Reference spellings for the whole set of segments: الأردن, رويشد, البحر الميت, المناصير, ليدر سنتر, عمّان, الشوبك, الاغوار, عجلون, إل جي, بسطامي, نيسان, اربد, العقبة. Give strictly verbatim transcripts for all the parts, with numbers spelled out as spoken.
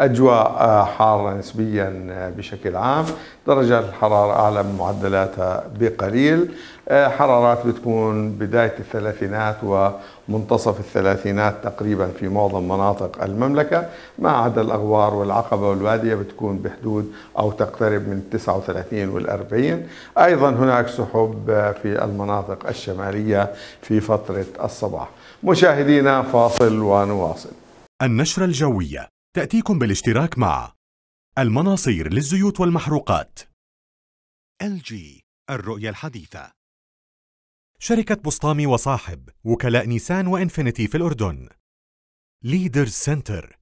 أجواء حارة نسبيا بشكل عام، درجات الحرارة أعلى من معدلاتها بقليل، حرارات بتكون بداية الثلاثينات ومنتصف الثلاثينات تقريبا في معظم مناطق المملكة، ما عدا الأغوار والعقبة والوادية بتكون بحدود أو تقترب من التسعة وثلاثين والأربعين. أيضا هناك سحب في المناطق الشمالية في فترة الصباح. مشاهدينا فاصل ونواصل. النشرة الجوية تأتيكم بالاشتراك مع المناصير للزيوت والمحروقات، إل جي الرؤية الحديثة، شركة بسطامي وصاحب، وكلاء نيسان وإنفينيتي في الأردن، ليدر سنتر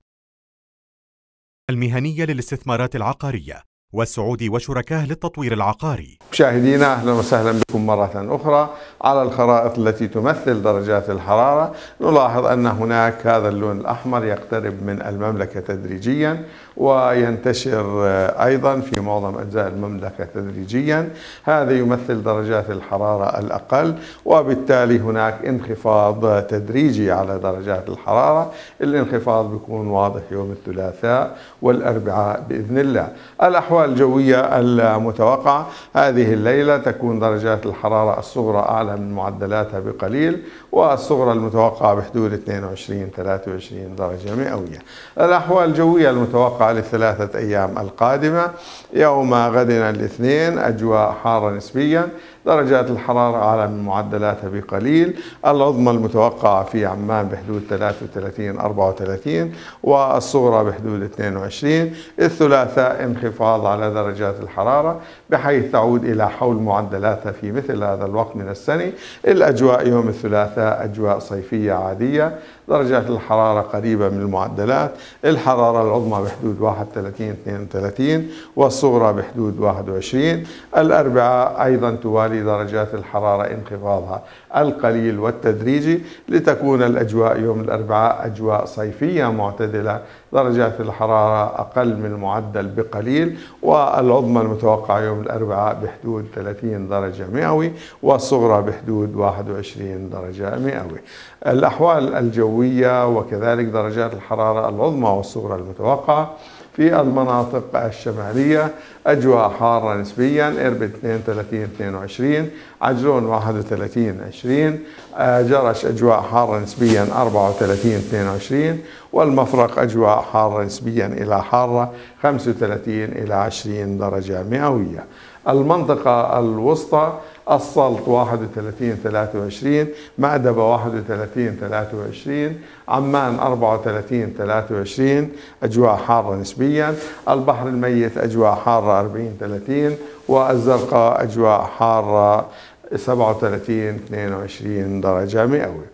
المهنية للاستثمارات العقارية والسعودي وشركاه للتطوير العقاري. مشاهدينا أهلا وسهلا بكم مرة أخرى. على الخرائط التي تمثل درجات الحرارة نلاحظ أن هناك هذا اللون الأحمر يقترب من المملكة تدريجيا وينتشر أيضا في معظم أجزاء المملكة تدريجيا، هذا يمثل درجات الحرارة الأقل، وبالتالي هناك انخفاض تدريجي على درجات الحرارة. الانخفاض بيكون واضح يوم الثلاثاء والأربعاء بإذن الله. الأحوال الجوية المتوقعة هذه الليلة تكون درجات الحرارة الصغرى أعلى من معدلاتها بقليل، والصغرى المتوقعة بحدود اثنين وعشرين إلى ثلاثة وعشرين درجة مئوية. الأحوال الجوية المتوقعة للثلاثة أيام القادمة: يوم غدنا الاثنين أجواء حارة نسبيا، درجات الحرارة أعلى من معدلاتها بقليل، العظمى المتوقعة في عمان بحدود ثلاثة وثلاثين إلى أربعة وثلاثين والصغرى بحدود اثنين وعشرين. الثلاثاء انخفاض على درجات الحرارة بحيث تعود إلى حول معدلاتها في مثل هذا الوقت من السنة. الأجواء يوم الثلاثاء أجواء صيفية عادية، درجات الحرارة قريبة من المعدلات، الحرارة العظمى بحدود واحد وثلاثين إلى اثنين وثلاثين والصغرى بحدود واحد وعشرين. الأربعاء أيضا توالي درجات الحرارة انخفاضها القليل والتدريجي لتكون الأجواء يوم الأربعاء أجواء صيفية معتدلة، درجات الحرارة أقل من المعدل بقليل، والعظمى المتوقعة يوم الأربعاء بحدود ثلاثين درجة مئوي والصغرى بحدود واحد وعشرين درجة مئوي. الأحوال الجوية وكذلك درجات الحرارة العظمى والصغرى المتوقعة في المناطق الشمالية أجواء حارة نسبيا، اربد اثنين وثلاثين إلى اثنين وعشرين، عجلون واحد وثلاثين إلى عشرين، جرش أجواء حارة نسبيا أربعة وثلاثين إلى اثنين وعشرين، والمفرق أجواء حارة نسبيا إلى حارة خمسة وثلاثين إلى عشرين درجة مئوية. المنطقة الوسطى: السلط واحد وثلاثين إلى ثلاثة وعشرين، مأدبة واحد وثلاثين إلى ثلاثة وعشرين، عمان أربعة وثلاثين إلى ثلاثة وعشرين أجواء حارة نسبيا، البحر الميت أجواء حارة أربعين إلى ثلاثين، والزرقاء أجواء حارة سبعة وثلاثين إلى اثنين وعشرين درجة مئوية.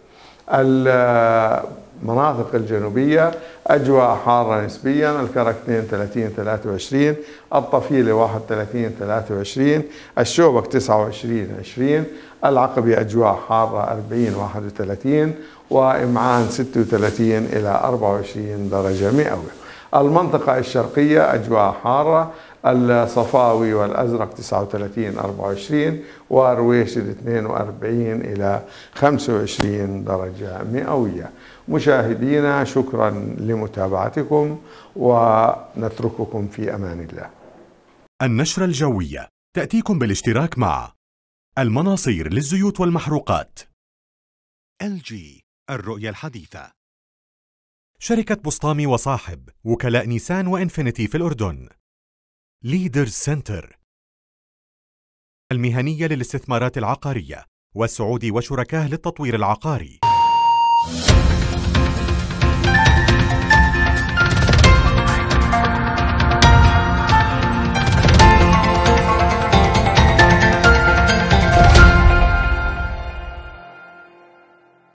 المناطق الجنوبية أجواء حارة نسبيا، الكرك اثنين وثلاثين إلى ثلاثة وعشرين، الطفيلة واحد وثلاثين إلى ثلاثة وعشرين، الشوبك تسعة وعشرين إلى عشرين، العقبة أجواء حارة أربعين إلى واحد وثلاثين، وإمعان ستة وثلاثين إلى أربعة وعشرين درجة مئوية. المنطقة الشرقية أجواء حارة، الصفاوي والأزرق تسعة وثلاثين إلى أربعة وعشرين، ورويشد اثنين وأربعين إلى خمسة وعشرين درجة مئوية. مشاهدينا شكرا لمتابعتكم ونترككم في أمان الله. النشرة الجوية تأتيكم بالاشتراك مع المناصير للزيوت والمحروقات، إل جي الرؤية الحديثة، شركة بسطامي وصاحب، وكلاء نيسان وإنفينيتي في الأردن، ليدر سنتر المهنية للاستثمارات العقارية والسعودي وشركاه للتطوير العقاري.